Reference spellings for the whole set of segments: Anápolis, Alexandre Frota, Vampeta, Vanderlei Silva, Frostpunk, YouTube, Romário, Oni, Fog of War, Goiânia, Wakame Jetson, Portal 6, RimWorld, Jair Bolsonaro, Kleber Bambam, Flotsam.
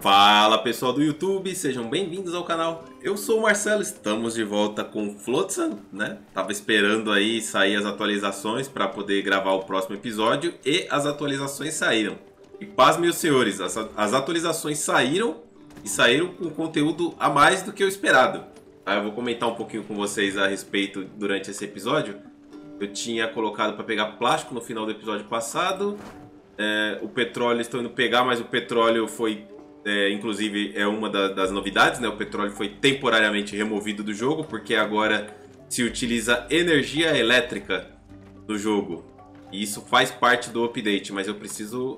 Fala pessoal do YouTube, sejam bem-vindos ao canal. Eu sou o Marcelo, estamos de volta com Flotsam, né? Tava esperando aí sair as atualizações para poder gravar o próximo episódio e as atualizações saíram. E pasmem os senhores, as atualizações saíram e saíram com conteúdo a mais do que o esperado. Aí eu vou comentar um pouquinho com vocês a respeito durante esse episódio. Eu tinha colocado para pegar plástico no final do episódio passado. O petróleo estão indo pegar, mas o petróleo foi... inclusive é uma das novidades, né? O petróleo foi temporariamente removido do jogo, porque agora se utiliza energia elétrica no jogo. E isso faz parte do update, mas eu preciso...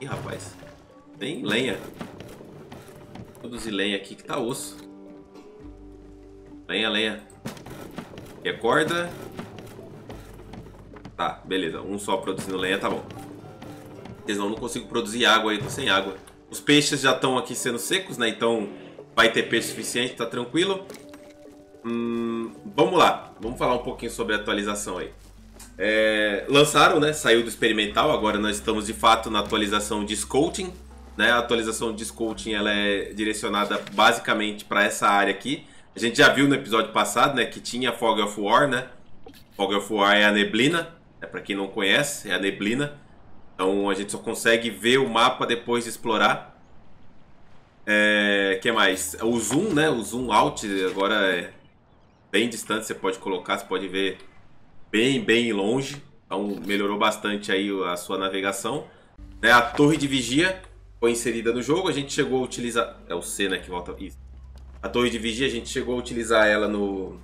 Ih, rapaz, tem lenha. Vou produzir lenha aqui que tá osso. Lenha. E a corda. Tá, beleza. Um só produzindo lenha, tá bom. Senão eu não consigo produzir água aí, tô sem água. Os peixes já estão aqui sendo secos, né? Então vai ter peixe suficiente, tá tranquilo. Vamos lá, vamos falar um pouquinho sobre a atualização aí. Lançaram, né? Saiu do experimental, agora nós estamos de fato na atualização de scouting, né? A atualização de scouting ela é direcionada basicamente para essa área aqui. A gente já viu no episódio passado, né? Que tinha Fog of War, né? Fog of War é a neblina, né? Para quem não conhece, é a neblina. Então a gente só consegue ver o mapa depois de explorar. Que mais? O zoom, né? O zoom out agora é bem distante. Você pode colocar, você pode ver bem longe. Então melhorou bastante aí a sua navegação. Né? A torre de vigia foi inserida no jogo. A gente chegou a utilizar... É o C, né? Que volta... Isso. A torre de vigia a gente chegou a utilizar ela no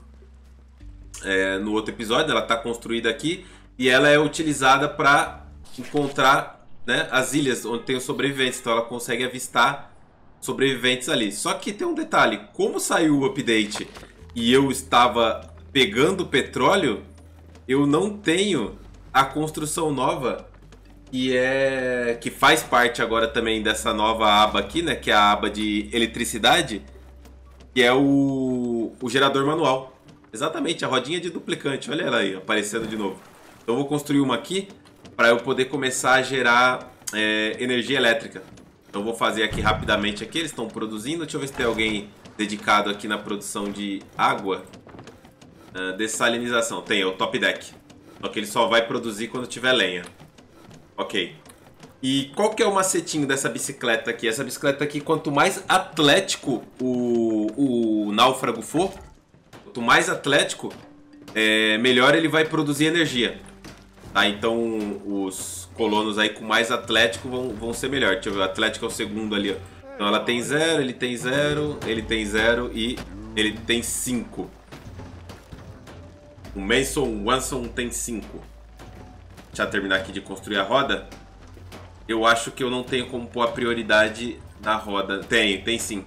outro episódio. Ela está construída aqui e ela é utilizada para... encontrar, né, as ilhas onde tem os sobreviventes, então ela consegue avistar sobreviventes ali. Só que tem um detalhe, como saiu o update e eu estava pegando petróleo, eu não tenho a construção nova que faz parte agora também dessa nova aba aqui, né, que é a aba de eletricidade, que é o gerador manual. Exatamente, a rodinha de duplicante, olha ela aí aparecendo de novo. Então eu vou construir uma aqui para eu poder começar a gerar energia elétrica. Então vou fazer aqui rapidamente aqui, eles estão produzindo. Deixa eu ver se tem alguém dedicado aqui na produção de água. Dessalinização, tem, é o top deck. Só que ele só vai produzir quando tiver lenha. Ok. E qual que é o macetinho dessa bicicleta aqui? Essa bicicleta aqui, quanto mais atlético o náufrago for, quanto mais atlético, melhor ele vai produzir energia. Tá, então os colonos aí com mais atlético vão ser melhor. Deixa eu ver, o atlético é o segundo ali, ó. Então ela tem 0, ele tem 0, ele tem 0 e ele tem 5. O Manson tem 5. Deixa eu terminar aqui de construir a roda. Eu acho que eu não tenho como pôr a prioridade na roda. Tem sim.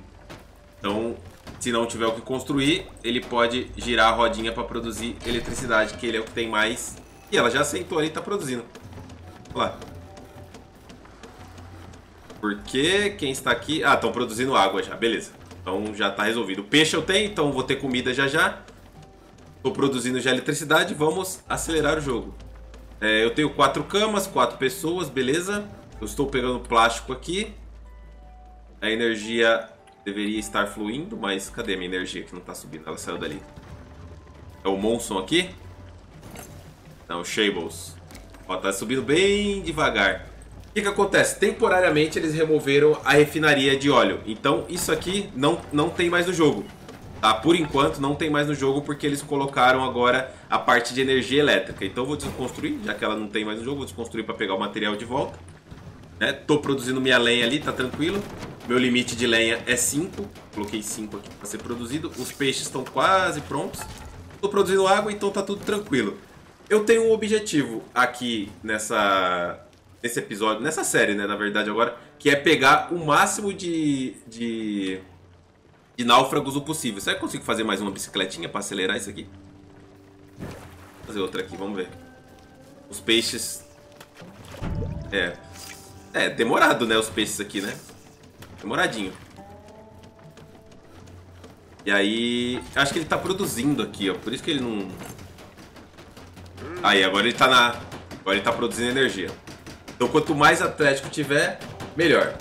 Então, se não tiver o que construir, ele pode girar a rodinha para produzir eletricidade, que ele é o que tem mais... E ela já aceitou ali e tá produzindo. Olha lá. Porque quem está aqui... Ah, estão produzindo água já, beleza. Então já tá resolvido. O peixe eu tenho, então vou ter comida já. Tô produzindo já eletricidade, vamos acelerar o jogo. Eu tenho 4 camas, 4 pessoas, beleza. Eu estou pegando plástico aqui. A energia deveria estar fluindo, mas cadê a minha energia que não tá subindo? Ela saiu dali. É o Monson aqui. Não, Shables. Ó, tá subindo bem devagar. O que acontece? Temporariamente eles removeram a refinaria de óleo. Então isso aqui não tem mais no jogo. Tá? Por enquanto não tem mais no jogo porque eles colocaram agora a parte de energia elétrica. Então eu vou desconstruir, já que ela não tem mais no jogo. Vou desconstruir para pegar o material de volta. Né? Tô produzindo minha lenha ali, tá tranquilo. Meu limite de lenha é 5. Coloquei 5 aqui para ser produzido. Os peixes estão quase prontos. Tô produzindo água, então tá tudo tranquilo. Eu tenho um objetivo aqui nesse episódio, nessa série, né, na verdade agora, que é pegar o máximo de náufragos o possível. Será que eu consigo fazer mais uma bicicletinha para acelerar isso aqui? Vou fazer outra aqui, vamos ver. Os peixes... É demorado, né, os peixes aqui, né? Demoradinho. E aí... Acho que ele tá produzindo aqui, ó, por isso que ele não... Aí, agora ele tá produzindo energia. Então, quanto mais atlético tiver, melhor.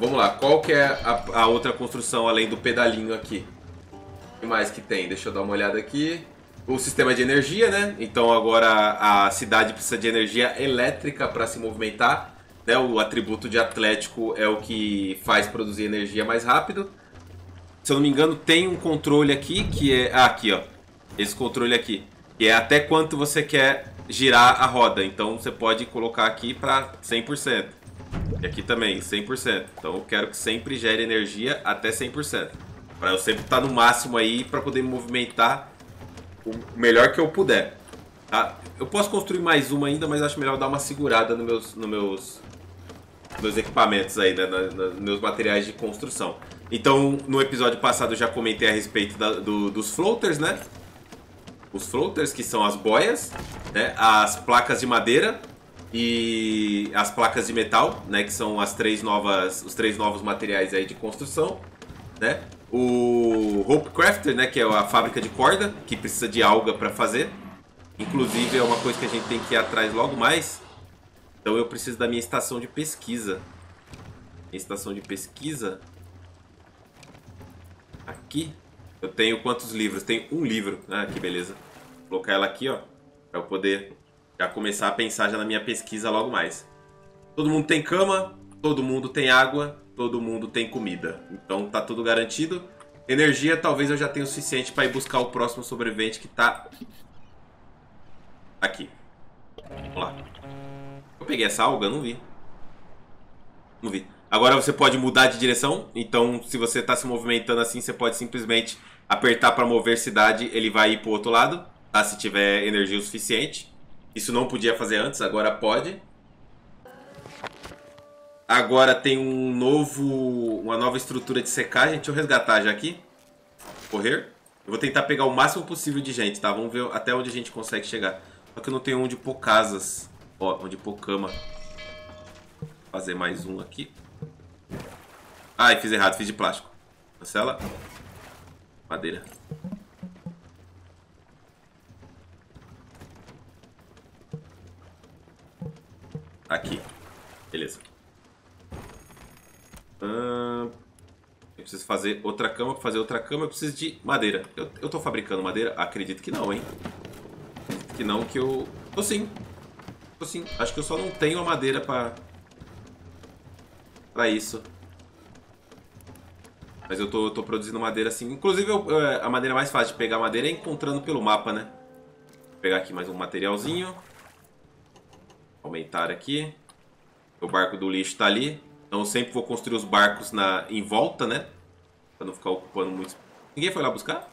Vamos lá, qual que é a outra construção além do pedalinho aqui? O que mais que tem? Deixa eu dar uma olhada aqui. O sistema de energia, né? Então agora a cidade precisa de energia elétrica para se movimentar, né? O atributo de atlético é o que faz produzir energia mais rápido. Se eu não me engano, tem um controle aqui que é... Ah, aqui, ó. Esse controle aqui. Que é até quanto você quer girar a roda. Então você pode colocar aqui para 100%. E aqui também, 100%. Então eu quero que sempre gere energia até 100%. Para eu sempre estar no máximo aí para poder me movimentar o melhor que eu puder. Tá? Eu posso construir mais uma ainda, mas acho melhor dar uma segurada nos meus equipamentos aí, né? Nos meus materiais de construção. Então, no episódio passado eu já comentei a respeito dos floaters, né? Os floaters, que são as boias, né? As placas de madeira e as placas de metal, né? Que são os três novos materiais aí de construção, né? O rope crafter, né? Que é a fábrica de corda, que precisa de alga para fazer. Inclusive, é uma coisa que a gente tem que ir atrás logo mais. Então, eu preciso da minha estação de pesquisa. Minha estação de pesquisa... Aqui, eu tenho quantos livros? Tenho um livro, né? Que beleza. Vou colocar ela aqui, ó, pra eu poder já começar a pensar já na minha pesquisa logo mais. Todo mundo tem cama, todo mundo tem água, todo mundo tem comida. Então tá tudo garantido. Energia talvez eu já tenha o suficiente pra ir buscar o próximo sobrevivente que tá aqui. Vamos lá. Eu peguei essa alga? Não vi. Não vi. Agora você pode mudar de direção, então se você está se movimentando assim, você pode simplesmente apertar para mover cidade, ele vai ir para o outro lado, tá? Se tiver energia o suficiente. Isso não podia fazer antes, agora pode. Agora tem uma nova estrutura de secagem, deixa eu resgatar já aqui. Correr. Eu vou tentar pegar o máximo possível de gente, tá? Vamos ver até onde a gente consegue chegar. Só que eu não tenho onde pôr casas, ó, onde pôr cama. Vou fazer mais um aqui. Ai, fiz errado, fiz de plástico. Cancela. Madeira. Aqui. Beleza. Eu preciso fazer outra cama. Para fazer outra cama, eu preciso de madeira. Eu tô fabricando madeira? Acredito que não, hein? Acredito que não, que eu... Tô sim. Tô sim. Acho que eu só não tenho a madeira para isso. Mas eu tô produzindo madeira assim. Inclusive, a maneira mais fácil de pegar madeira é encontrando pelo mapa, né? Vou pegar aqui mais um materialzinho. Aumentar aqui. O barco do lixo tá ali. Então eu sempre vou construir os barcos em volta, né? Pra não ficar ocupando muito. Ninguém foi lá buscar?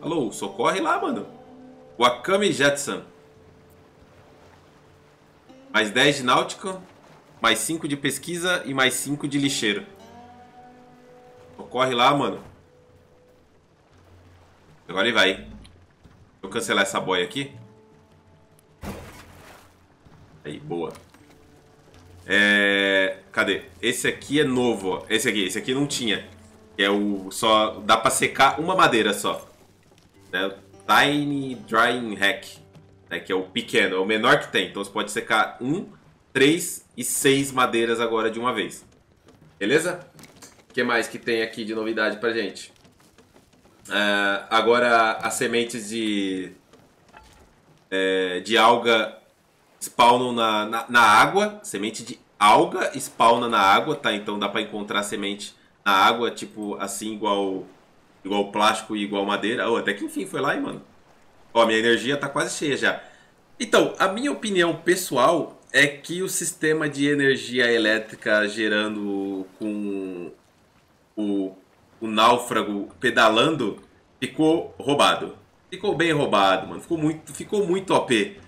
Alô, socorre lá, mano. Wakame Jetson. Mais 10 de náutica. Mais 5 de pesquisa e mais 5 de lixeiro. Corre lá, mano. Agora ele vai. Vou cancelar essa boia aqui. Aí, boa. Cadê? Esse aqui é novo, ó. Esse aqui não tinha. É o... Só dá pra secar uma madeira só. Né? Tiny Drying Rack. Né? Que é o pequeno, é o menor que tem. Então você pode secar 3 e 6 madeiras agora de uma vez. Beleza? O que mais que tem aqui de novidade pra gente? Agora as sementes de alga spawnam na água. Semente de alga spawna na água, tá? Então dá pra encontrar semente na água, tipo assim, igual plástico e igual madeira. Oh, até que enfim foi lá, hein, mano? Ó, minha energia tá quase cheia já. Então, a minha opinião pessoal... É que o sistema de energia elétrica gerando com o náufrago pedalando ficou roubado. Ficou bem roubado, mano. Ficou muito OP.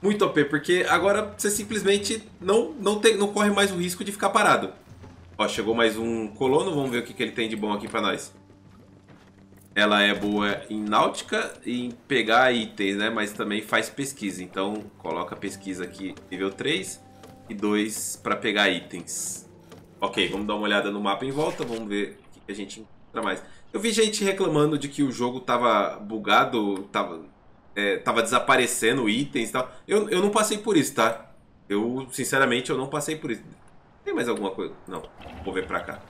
Muito OP, porque agora você simplesmente não corre mais o risco de ficar parado. Ó, chegou mais um colono. Vamos ver o que ele tem de bom aqui pra nós. Ela é boa em náutica e em pegar itens, né? Mas também faz pesquisa. Então, coloca a pesquisa aqui nível 3 e 2 para pegar itens. Ok, vamos dar uma olhada no mapa em volta. Vamos ver o que a gente encontra mais. Eu vi gente reclamando de que o jogo tava bugado, tava desaparecendo itens e tal. Eu não passei por isso, tá? Eu, sinceramente, eu não passei por isso. Tem mais alguma coisa? Não. Vou ver pra cá.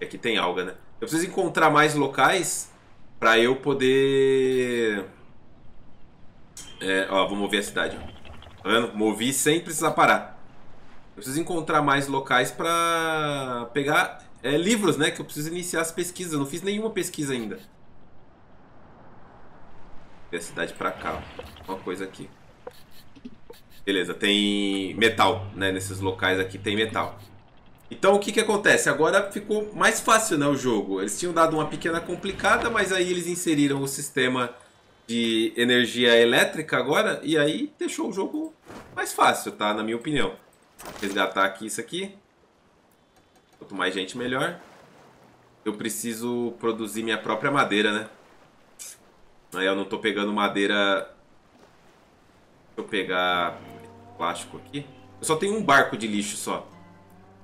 É que tem alga, né? Eu preciso encontrar mais locais pra eu poder... É, ó, vou mover a cidade. Tá vendo? Movi sem precisar parar. Eu preciso encontrar mais locais pra pegar livros, né? Que eu preciso iniciar as pesquisas. Eu não fiz nenhuma pesquisa ainda. Ver a cidade pra cá. Ó. Uma coisa aqui. Beleza, tem metal, né? Nesses locais aqui tem metal. Então o que que acontece? Agora ficou mais fácil, né, o jogo. Eles tinham dado uma pequena complicada, mas aí eles inseriram o sistema de energia elétrica agora. E aí deixou o jogo mais fácil, tá? Na minha opinião. Resgatar aqui isso aqui. Quanto mais gente, melhor. Eu preciso produzir minha própria madeira, né? Aí eu não tô pegando madeira... Deixa eu pegar plástico aqui. Eu só tenho um barco de lixo só.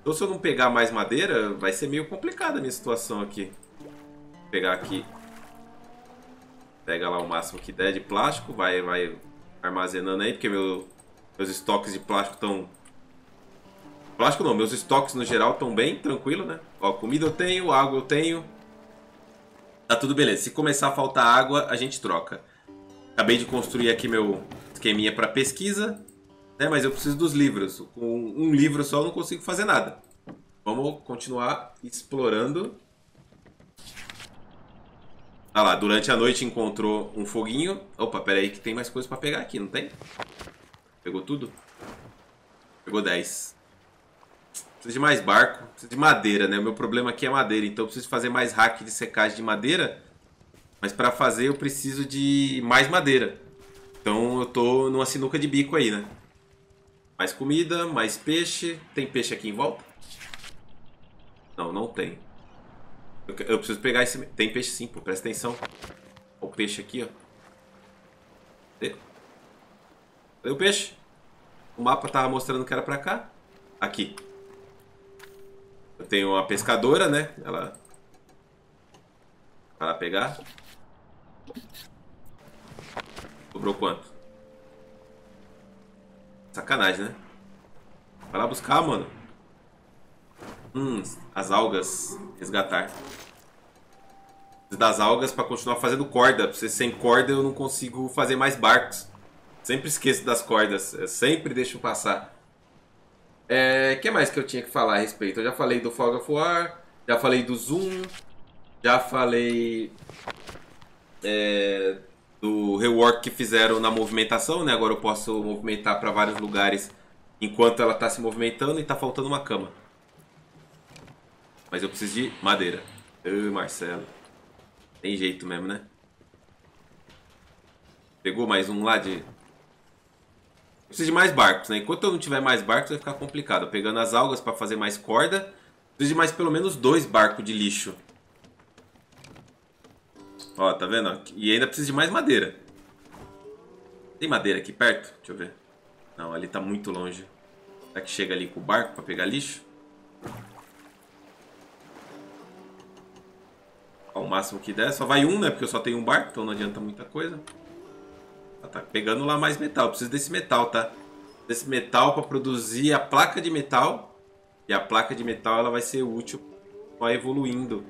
Então se eu não pegar mais madeira, vai ser meio complicada a minha situação aqui. Vou pegar aqui. Pega lá o máximo que der de plástico. Vai armazenando aí, porque meus estoques de plástico estão... Plástico não, meus estoques no geral estão bem, tranquilo, né? Ó, comida eu tenho, água eu tenho. Tá tudo beleza. Se começar a faltar água, a gente troca. Acabei de construir aqui meu... esqueminha para pesquisa, né? Mas eu preciso dos livros. Com um livro só eu não consigo fazer nada. Vamos continuar explorando. Ah lá, durante a noite encontrou um foguinho. Opa, pera aí que tem mais coisas para pegar aqui, não tem? Pegou tudo? Pegou 10. Preciso de mais barco. Preciso de madeira, né? O meu problema aqui é madeira. Então eu preciso fazer mais rack de secagem de madeira. Mas para fazer eu preciso de mais madeira. Então eu tô numa sinuca de bico aí, né? Mais comida, mais peixe. Tem peixe aqui em volta? Não, não tem. Eu preciso pegar esse... Tem peixe sim, pô. Presta atenção. Olha o peixe aqui, ó. Cadê o peixe? O mapa tava mostrando que era pra cá. Aqui. Eu tenho uma pescadora, né? Ela... Vai lá pegar. Sobrou quanto? Sacanagem, né? Vai lá buscar, mano. As algas. Resgatar. Preciso das algas pra continuar fazendo corda. Porque sem corda eu não consigo fazer mais barcos. Sempre esqueço das cordas. Eu sempre deixo passar. O que mais que eu tinha que falar a respeito? Eu já falei do Fog of War. Já falei do Zoom. Já falei... do rework que fizeram na movimentação, né? Agora eu posso movimentar para vários lugares enquanto ela está se movimentando e está faltando uma cama. Mas eu preciso de madeira. Ai, Marcelo. Tem jeito mesmo, né? Pegou mais um lá de... Eu preciso de mais barcos, né? Enquanto eu não tiver mais barcos vai ficar complicado. Pegando as algas para fazer mais corda. Preciso de mais pelo menos 2 barcos de lixo. Ó, tá vendo? E ainda precisa de mais madeira. Tem madeira aqui perto? Deixa eu ver. Não, ali tá muito longe. Será que chega ali com o barco pra pegar lixo? Ó, o máximo que der. Só vai um, né? Porque eu só tenho um barco, então não adianta muita coisa. Tá pegando lá mais metal. Eu preciso desse metal, tá? Desse metal pra produzir a placa de metal. E a placa de metal, ela vai ser útil. Vai evoluindo.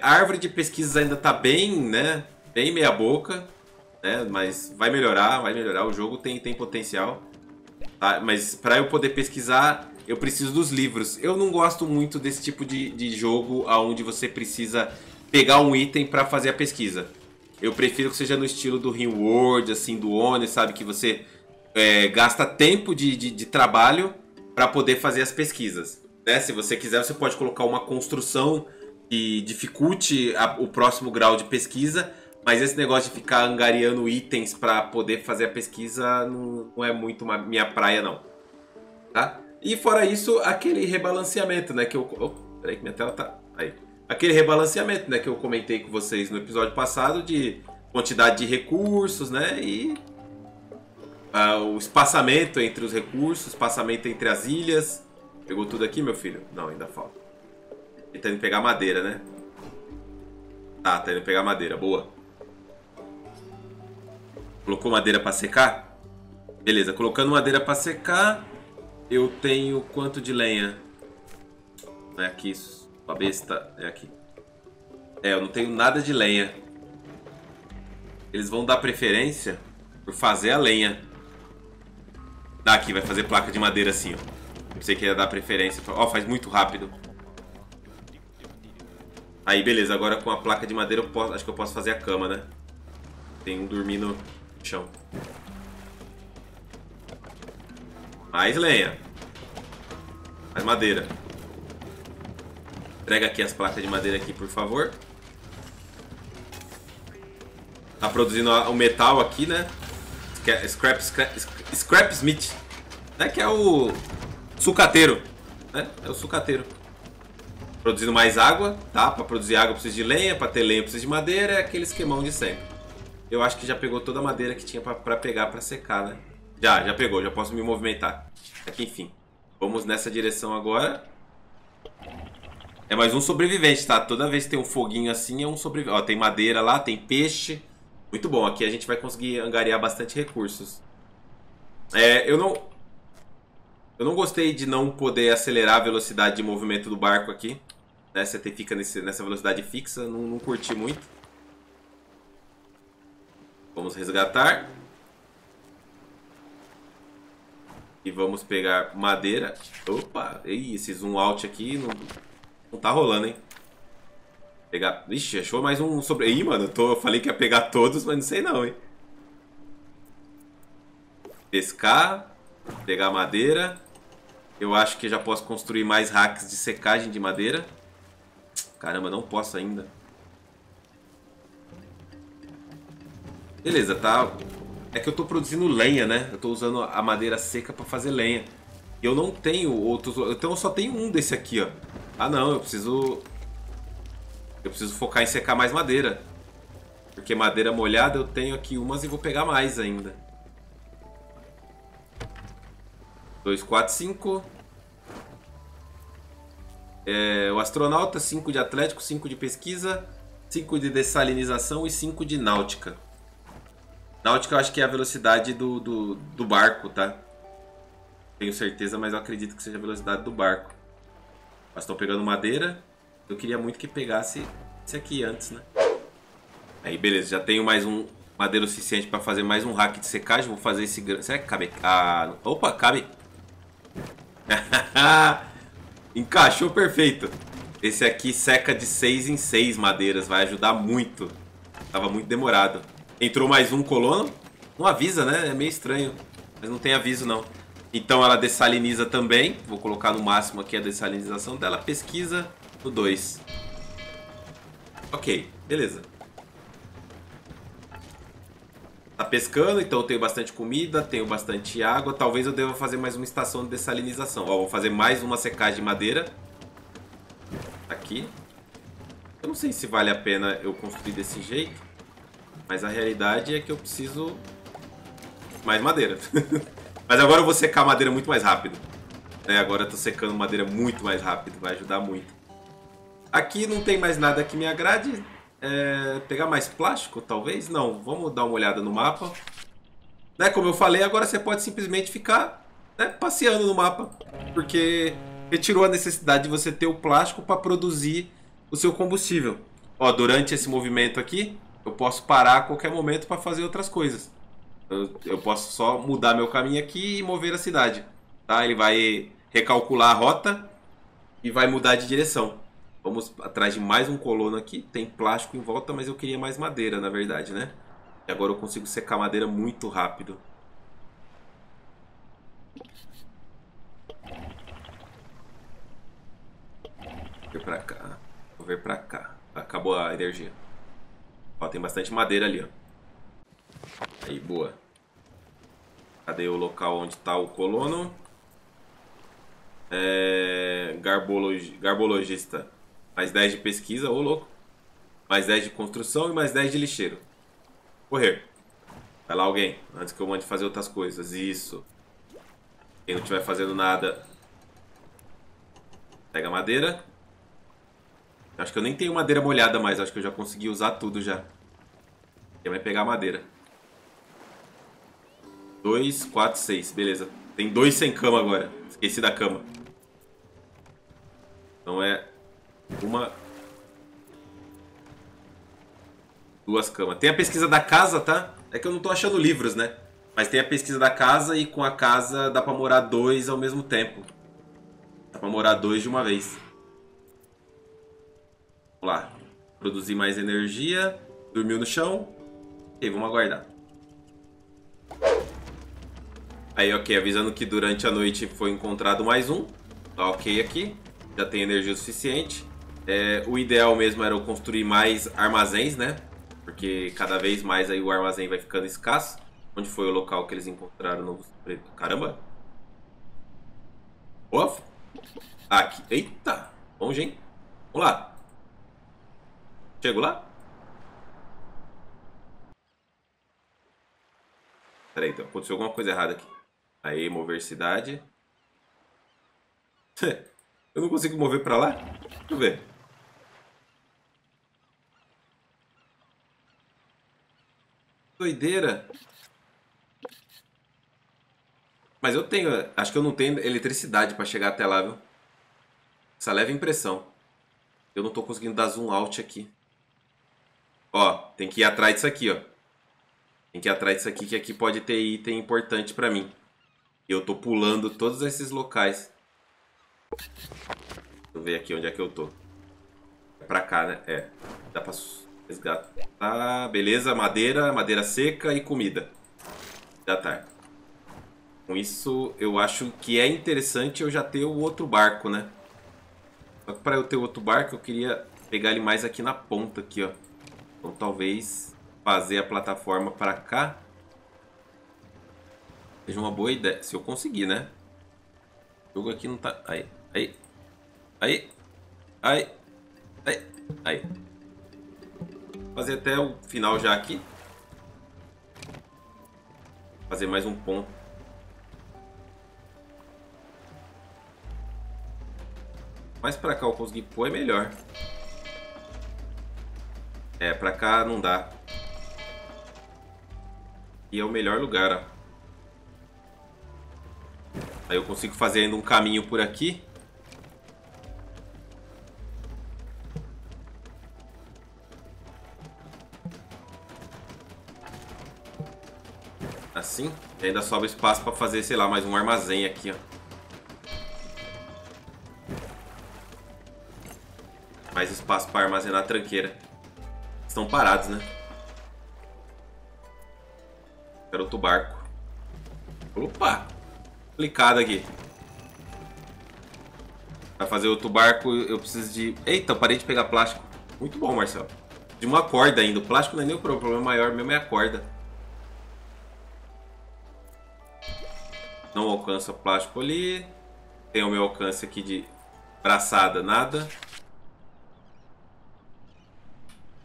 A árvore de pesquisas ainda tá bem, né? Bem meia boca, né? Mas vai melhorar, vai melhorar. O jogo tem potencial. Tá? Mas para eu poder pesquisar, eu preciso dos livros. Eu não gosto muito desse tipo de jogo onde você precisa pegar um item para fazer a pesquisa. Eu prefiro que seja no estilo do RimWorld, assim, do Oni, sabe? Que você gasta tempo de trabalho para poder fazer as pesquisas. Né? Se você quiser, você pode colocar uma construção... que dificulte o próximo grau de pesquisa, mas esse negócio de ficar angariando itens para poder fazer a pesquisa não é muito minha praia, não. Tá? E fora isso, aquele rebalanceamento, né, que eu... Oh, peraí que minha tela tá... Aí. Aquele rebalanceamento, né, que eu comentei com vocês no episódio passado de quantidade de recursos, né, e o espaçamento entre os recursos, espaçamento entre as ilhas. Pegou tudo aqui, meu filho? Não, ainda falta. Ele tá indo pegar madeira, né? Tá indo pegar madeira. Boa. Colocou madeira pra secar? Beleza, colocando madeira para secar. Eu tenho quanto de lenha? Não é aqui, sua besta. É aqui. É, eu não tenho nada de lenha. Eles vão dar preferência por fazer a lenha. Daqui, vai fazer placa de madeira assim, ó. Não sei que ia dar preferência. Ó, faz muito rápido. Aí, beleza. Agora com a placa de madeira eu posso... Acho que eu posso fazer a cama, né? Tem um dormindo no chão. Mais lenha. Mais madeira. Entrega aqui as placas de madeira aqui, por favor. Tá produzindo o metal aqui, né? Scrap Smith. Né? Que é o... sucateiro, né? É o sucateiro. Produzindo mais água, tá? Pra produzir água eu preciso de lenha, pra ter lenha eu preciso de madeira, é aquele esquemão de sempre. Eu acho que já pegou toda a madeira que tinha pra pegar pra secar, né? Já pegou, já posso me movimentar. Aqui, enfim. Vamos nessa direção agora. É mais um sobrevivente, tá? Toda vez que tem um foguinho assim é um sobrevivente. Ó, tem madeira lá, tem peixe. Muito bom, aqui a gente vai conseguir angariar bastante recursos. É, eu não gostei de não poder acelerar a velocidade de movimento do barco aqui. Né? Você fica nessa velocidade fixa, não curti muito. Vamos resgatar. E vamos pegar madeira. Opa! Ih, esse zoom out aqui não tá rolando, hein? Pegar... Ixi, achou mais um sobre... Ih, mano, eu falei que ia pegar todos, mas não sei não, hein? Pescar. Pegar madeira. Eu acho que já posso construir mais racks de secagem de madeira. Caramba, não posso ainda. Beleza, tá. É que eu tô produzindo lenha, né? Eu tô usando a madeira seca pra fazer lenha. E eu não tenho outros... Então eu só tenho um desse aqui, ó. Ah, não, eu preciso focar em secar mais madeira. Porque madeira molhada eu tenho aqui umas e vou pegar mais ainda. 2, 4, 5. O astronauta, 5 de atlético, 5 de pesquisa, 5 de dessalinização e 5 de náutica. Náutica eu acho que é a velocidade do barco, tá? Tenho certeza, mas eu acredito que seja a velocidade do barco. Nós estamos pegando madeira. Eu queria muito que pegasse esse aqui antes, né? Aí, beleza. Já tenho mais um madeiro suficiente para fazer mais um rack de secagem. Vou fazer esse grande... Será que cabe? Ah, opa, cabe. Encaixou perfeito. Esse aqui seca de 6 em 6 madeiras. Vai ajudar muito. Tava muito demorado. Entrou mais um colono. Não avisa, né? É meio estranho. Mas não tem aviso, não. Então ela dessaliniza também. Vou colocar no máximo aqui a dessalinização dela. Pesquisa no 2. Ok, beleza. Tá pescando, então eu tenho bastante comida, tenho bastante água. Talvez eu deva fazer mais uma estação de dessalinização. Ó, vou fazer mais uma secagem de madeira. Aqui. Eu não sei se vale a pena eu construir desse jeito. Mas a realidade é que eu preciso mais madeira. Mas agora eu vou secar madeira muito mais rápido. É, agora eu tô secando madeira muito mais rápido. Vai ajudar muito. Aqui não tem mais nada que me agrade. É, pegar mais plástico, talvez? Não, vamos dar uma olhada no mapa. Né, como eu falei, agora você pode simplesmente ficar, né, passeando no mapa. Porque retirou a necessidade de você ter o plástico para produzir o seu combustível. Ó, durante esse movimento aqui, eu posso parar a qualquer momento para fazer outras coisas. Eu posso só mudar meu caminho aqui e mover a cidade. Tá? Ele vai recalcular a rota e vai mudar de direção. Vamos atrás de mais um colono aqui. Tem plástico em volta, mas eu queria mais madeira, na verdade, né? E agora eu consigo secar madeira muito rápido. Vou ver pra cá. Vou ver pra cá. Acabou a energia. Ó, tem bastante madeira ali, ó. Aí, boa. Cadê o local onde tá o colono? Garbologista. Mais 10 de pesquisa, ô louco. Mais 10 de construção e mais 10 de lixeiro. Correr. Vai lá alguém, antes que eu mande fazer outras coisas. Isso. Quem não estiver fazendo nada, pega madeira. Acho que eu nem tenho madeira molhada mais. Acho que eu já consegui usar tudo já. Quem vai pegar madeira? 2, 4, 6. Beleza. Tem 2 sem cama agora. Esqueci da cama. Então é uma... 2 camas. Tem a pesquisa da casa, tá? É que eu não tô achando livros, né? Mas tem a pesquisa da casa e com a casa dá pra morar 2 ao mesmo tempo. Dá pra morar 2 de uma vez. Vamos lá. Produzir mais energia. Dormiu no chão. Ok, vamos aguardar. Aí, ok. Avisando que durante a noite foi encontrado mais um. Tá ok aqui. Já tem energia o suficiente. É, o ideal mesmo era eu construir mais armazéns, né? Porque cada vez mais aí o armazém vai ficando escasso. Onde foi o local que eles encontraram novos pretos? Caramba! Off! Aqui. Eita! Longe, hein? Vamos lá! Chego lá? Peraí, então. Aconteceu alguma coisa errada aqui. Aí, mover cidade. Eu não consigo mover pra lá? Deixa eu ver. Doideira! Mas eu tenho... Acho que eu não tenho eletricidade pra chegar até lá, viu? Essa leve impressão. Eu não tô conseguindo dar zoom out aqui. Ó, tem que ir atrás disso aqui, ó. Tem que ir atrás disso aqui, que aqui pode ter item importante pra mim. Eu tô pulando todos esses locais. Deixa eu ver aqui onde é que eu tô. É pra cá, né? É. Dá pra resgatar. Beleza, madeira, madeira seca e comida. Já tá. Com isso, eu acho que é interessante eu já ter o outro barco, né? Só que para eu ter o outro barco, eu queria pegar ele mais aqui na ponta, aqui, ó. Então, talvez fazer a plataforma para cá seja uma boa ideia. Se eu conseguir, né? O jogo aqui não tá... Aí, aí, aí, aí, aí, aí. Vou fazer até o final já aqui. Vou fazer mais um ponto. Mais pra cá eu consegui pôr é melhor. É, pra cá não dá. E é o melhor lugar, ó. Aí eu consigo fazer ainda um caminho por aqui. Assim. E ainda sobra espaço pra fazer, sei lá, mais um armazém aqui, ó. Mais espaço para armazenar a tranqueira. Estão parados, né? Quero outro barco. Opa! Complicado aqui. Para fazer outro barco, eu preciso de... Eita, eu parei de pegar plástico. Muito bom, Marcelo. De uma corda ainda. O plástico não é nem o problema maior, mesmo é a corda. Não alcança plástico ali. Tem o meu alcance aqui de braçada, nada.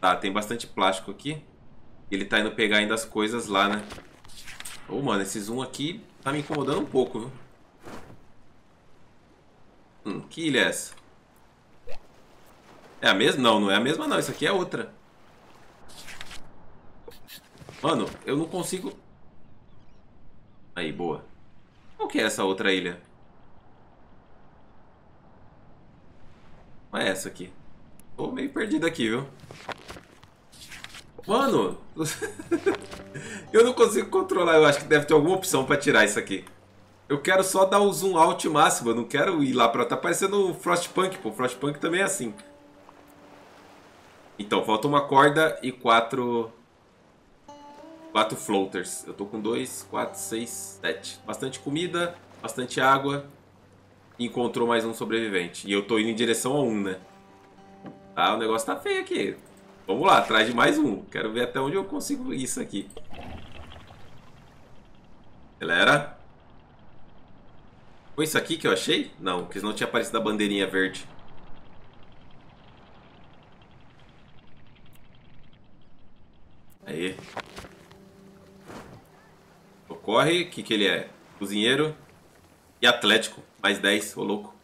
Tá, tem bastante plástico aqui. Ele tá indo pegar ainda as coisas lá, né? Ô, mano, esse zoom aqui tá me incomodando um pouco, viu? Que ilha é essa? É a mesma? Não, não é a mesma não. Isso aqui é outra. Mano, eu não consigo... Aí, boa. Qual que é essa outra ilha? Não é essa aqui. Tô meio perdido aqui, viu? Mano, eu não consigo controlar. Eu acho que deve ter alguma opção pra tirar isso aqui. Eu quero só dar o zoom out máximo. Eu não quero ir lá pra... Tá parecendo o Frostpunk, pô. Frostpunk também é assim. Então, falta uma corda e 4 floaters. Eu tô com 2, 4, 6, 7. Bastante comida, bastante água. Encontrou mais um sobrevivente. E eu tô indo em direção a um, né? Tá, o negócio tá feio aqui. Vamos lá, atrás de mais um. Quero ver até onde eu consigo isso aqui. Galera. Foi isso aqui que eu achei? Não, porque senão tinha aparecido a bandeirinha verde. Aí. Ocorre, o que que ele é? Cozinheiro e atlético. Mais 10, ô louco.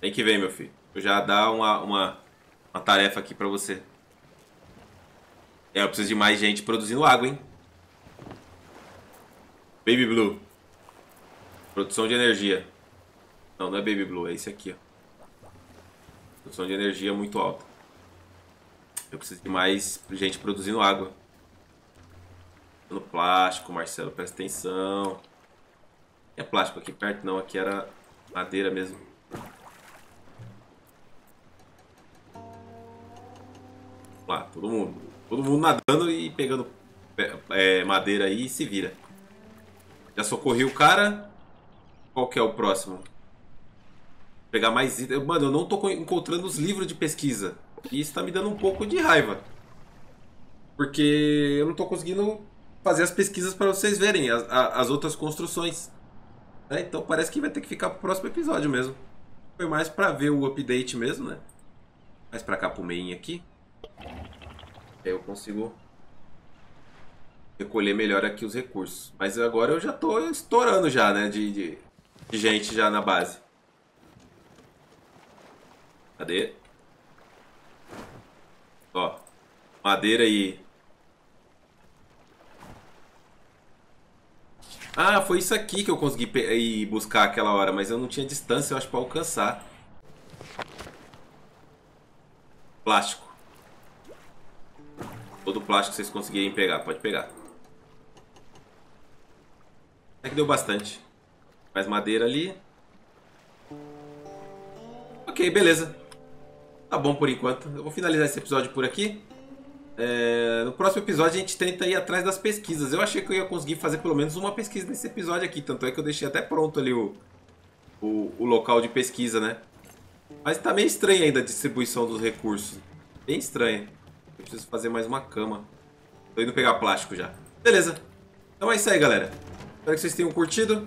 Vem que vem, meu filho. Eu já dá uma tarefa aqui pra você. É, eu preciso de mais gente produzindo água, hein? Baby Blue. Produção de energia. Não, não é Baby Blue, é esse aqui, ó. Produção de energia muito alta. Eu preciso de mais gente produzindo água. No plástico, Marcelo, presta atenção. É plástico aqui perto? Não, aqui era madeira mesmo. Vamos lá, todo mundo. Todo mundo nadando e pegando madeira aí e se vira. Já socorri o cara. Qual que é o próximo? Vou pegar mais itens. Mano, eu não tô encontrando os livros de pesquisa. E isso tá me dando um pouco de raiva. Porque eu não tô conseguindo fazer as pesquisas para vocês verem as outras construções. Né? Então parece que vai ter que ficar pro próximo episódio mesmo. Foi mais pra ver o update mesmo, né? Mais pra cá, pro meio aqui. Aí eu consigo recolher melhor aqui os recursos. Mas agora eu já tô estourando já, né? De gente já na base. Cadê? Ó, madeira e... Ah, foi isso aqui que eu consegui ir buscar aquela hora, mas eu não tinha distância, eu acho, para alcançar. Plástico. Todo plástico vocês conseguirem pegar, pode pegar. É que deu bastante. Mais madeira ali. Ok, beleza. Tá bom por enquanto. Eu vou finalizar esse episódio por aqui. No próximo episódio a gente tenta ir atrás das pesquisas. Eu achei que eu ia conseguir fazer pelo menos uma pesquisa nesse episódio aqui. Tanto é que eu deixei até pronto ali o local de pesquisa, né? Mas tá meio estranha ainda a distribuição dos recursos. Bem estranha. Eu preciso fazer mais uma cama. Tô indo pegar plástico já. Beleza. Então é isso aí, galera. Espero que vocês tenham curtido.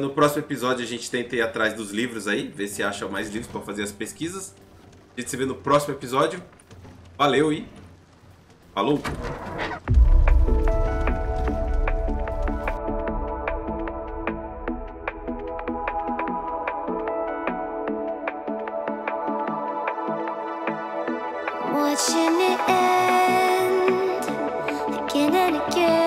No próximo episódio a gente tenta ir atrás dos livros aí. Ver se acha mais livros pra fazer as pesquisas. A gente se vê no próximo episódio. Valeu e... Falou! Watching it end again and again.